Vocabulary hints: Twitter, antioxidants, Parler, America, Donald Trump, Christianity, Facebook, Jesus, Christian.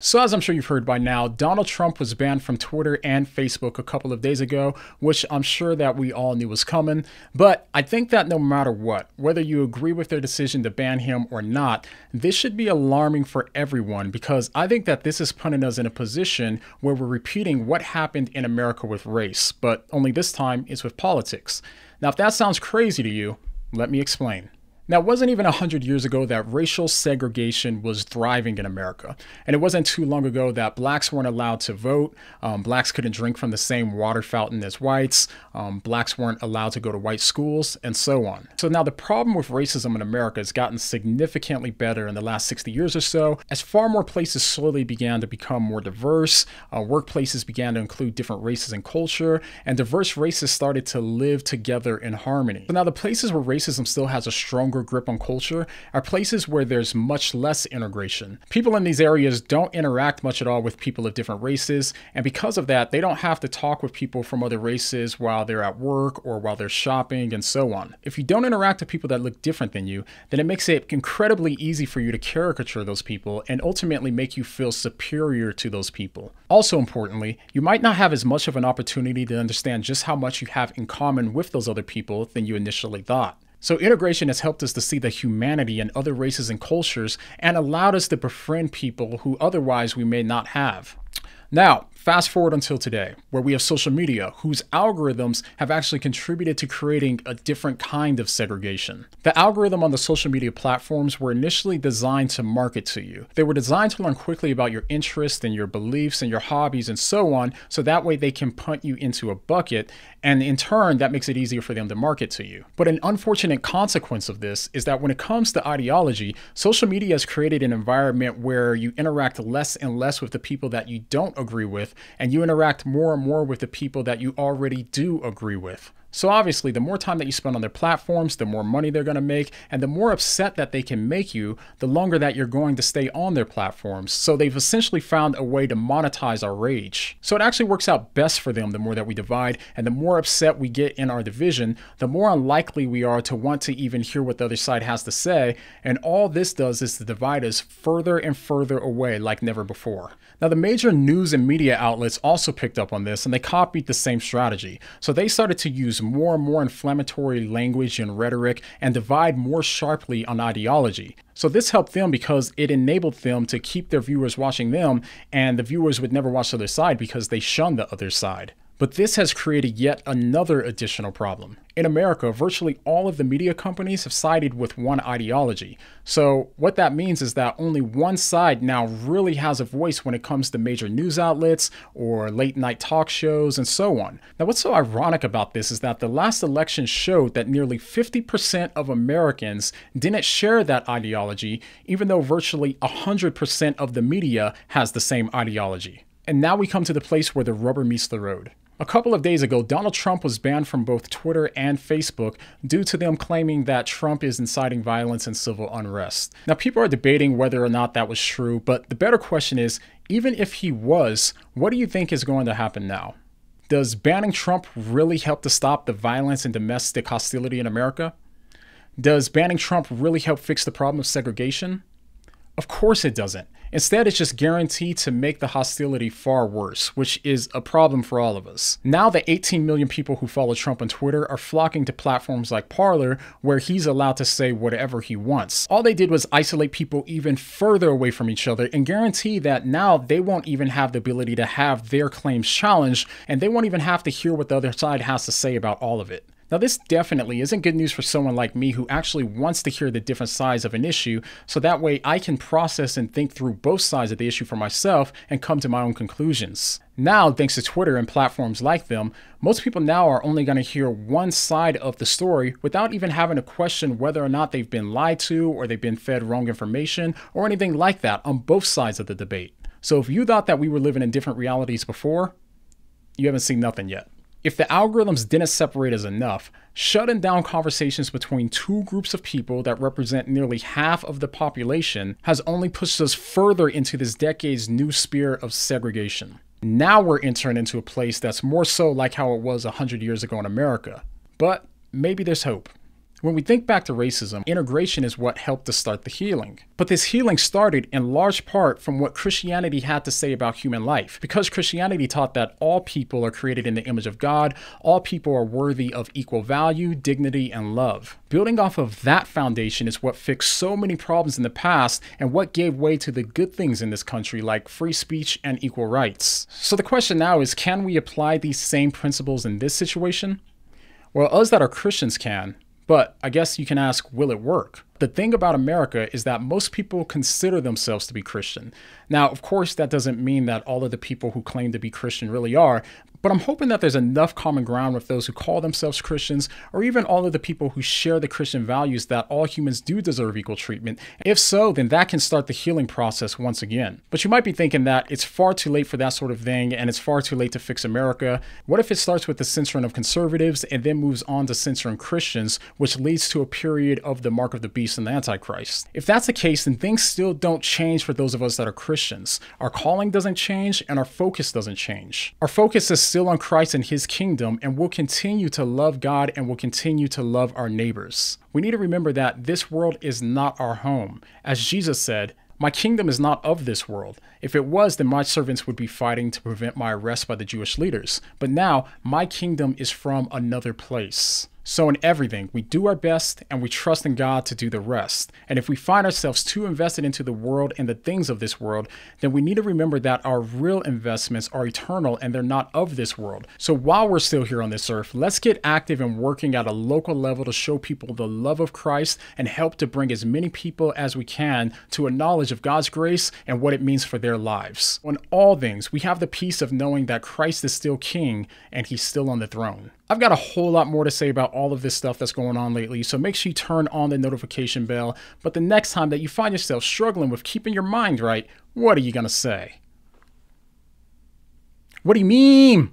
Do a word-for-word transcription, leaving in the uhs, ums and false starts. So as I'm sure you've heard by now, Donald Trump was banned from Twitter and Facebook a couple of days ago, which I'm sure that we all knew was coming. But I think that no matter what, whether you agree with their decision to ban him or not, this should be alarming for everyone, because I think that this is putting us in a position where we're repeating what happened in America with race, but only this time it's with politics. Now, if that sounds crazy to you, let me explain. Now, it wasn't even one hundred years ago that racial segregation was thriving in America. And it wasn't too long ago that blacks weren't allowed to vote. Um, blacks couldn't drink from the same water fountain as whites. Um, blacks weren't allowed to go to white schools, and so on. So now the problem with racism in America has gotten significantly better in the last sixty years or so, as far more places slowly began to become more diverse. Uh, workplaces began to include different races and culture, and diverse races started to live together in harmony. So now the places where racism still has a stronger grip on culture are places where there's much less integration. People in these areas don't interact much at all with people of different races, and because of that, they don't have to talk with people from other races while they're at work or while they're shopping and so on. If you don't interact with people that look different than you, then it makes it incredibly easy for you to caricature those people and ultimately make you feel superior to those people. Also importantly, you might not have as much of an opportunity to understand just how much you have in common with those other people than you initially thought. So integration has helped us to see the humanity in other races and cultures and allowed us to befriend people who otherwise we may not have. Now, fast forward until today, where we have social media, whose algorithms have actually contributed to creating a different kind of segregation. The algorithm on the social media platforms were initially designed to market to you. They were designed to learn quickly about your interests and your beliefs and your hobbies and so on, so that way they can punt you into a bucket, and in turn, that makes it easier for them to market to you. But an unfortunate consequence of this is that when it comes to ideology, social media has created an environment where you interact less and less with the people that you don't agree with, and you interact more and more with the people that you already do agree with. So obviously, the more time that you spend on their platforms, the more money they're going to make, and the more upset that they can make you, the longer that you're going to stay on their platforms. So they've essentially found a way to monetize our rage. So it actually works out best for them the more that we divide, and the more upset we get in our division, the more unlikely we are to want to even hear what the other side has to say, and all this does is to divide us further and further away like never before. Now, the major news and media outlets also picked up on this, and they copied the same strategy. So they started to use more and more inflammatory language and rhetoric and divide more sharply on ideology. So this helped them because it enabled them to keep their viewers watching them, and the viewers would never watch the other side because they shun the other side. But this has created yet another additional problem. In America, virtually all of the media companies have sided with one ideology. So what that means is that only one side now really has a voice when it comes to major news outlets or late night talk shows and so on. Now, what's so ironic about this is that the last election showed that nearly fifty percent of Americans didn't share that ideology, even though virtually one hundred percent of the media has the same ideology. And now we come to the place where the rubber meets the road. A couple of days ago, Donald Trump was banned from both Twitter and Facebook due to them claiming that Trump is inciting violence and civil unrest. Now, people are debating whether or not that was true, but the better question is, even if he was, what do you think is going to happen now? Does banning Trump really help to stop the violence and domestic hostility in America? Does banning Trump really help fix the problem of segregation? Of course it doesn't. Instead, it's just guaranteed to make the hostility far worse, which is a problem for all of us. Now the eighteen million people who follow Trump on Twitter are flocking to platforms like Parler, where he's allowed to say whatever he wants. All they did was isolate people even further away from each other and guarantee that now they won't even have the ability to have their claims challenged, and they won't even have to hear what the other side has to say about all of it. Now, this definitely isn't good news for someone like me who actually wants to hear the different sides of an issue, so that way I can process and think through both sides of the issue for myself and come to my own conclusions. Now, thanks to Twitter and platforms like them, most people now are only going to hear one side of the story without even having to question whether or not they've been lied to or they've been fed wrong information or anything like that on both sides of the debate. So if you thought that we were living in different realities before, you haven't seen nothing yet. If the algorithms didn't separate us enough, shutting down conversations between two groups of people that represent nearly half of the population has only pushed us further into this decade's new sphere of segregation. Now we're entering into a place that's more so like how it was one hundred years ago in America. But maybe there's hope. When we think back to racism, integration is what helped to start the healing. But this healing started in large part from what Christianity had to say about human life, because Christianity taught that all people are created in the image of God, all people are worthy of equal value, dignity, and love. Building off of that foundation is what fixed so many problems in the past and what gave way to the good things in this country like free speech and equal rights. So the question now is, can we apply these same principles in this situation? Well, us that are Christians can. But I guess you can ask, will it work? The thing about America is that most people consider themselves to be Christian. Now, of course, that doesn't mean that all of the people who claim to be Christian really are, but I'm hoping that there's enough common ground with those who call themselves Christians, or even all of the people who share the Christian values, that all humans do deserve equal treatment. If so, then that can start the healing process once again. But you might be thinking that it's far too late for that sort of thing, and it's far too late to fix America. What if it starts with the censoring of conservatives and then moves on to censoring Christians, which leads to a period of the mark of the beast and the Antichrist? If that's the case, then things still don't change for those of us that are Christians. Our calling doesn't change, and our focus doesn't change. Our focus is still on Christ and his kingdom, and we'll continue to love God, and we'll continue to love our neighbors. We need to remember that this world is not our home. As Jesus said, "My kingdom is not of this world. If it was, then my servants would be fighting to prevent my arrest by the Jewish leaders. But now, my kingdom is from another place." So in everything, we do our best and we trust in God to do the rest. And if we find ourselves too invested into the world and the things of this world, then we need to remember that our real investments are eternal and they're not of this world. So while we're still here on this earth, let's get active in working at a local level to show people the love of Christ and help to bring as many people as we can to a knowledge of God's grace and what it means for their lives. On all things, we have the peace of knowing that Christ is still King and he's still on the throne. I've got a whole lot more to say about all of this stuff that's going on lately, so make sure you turn on the notification bell. But the next time that you find yourself struggling with keeping your mind right, what are you gonna say? What do you mean?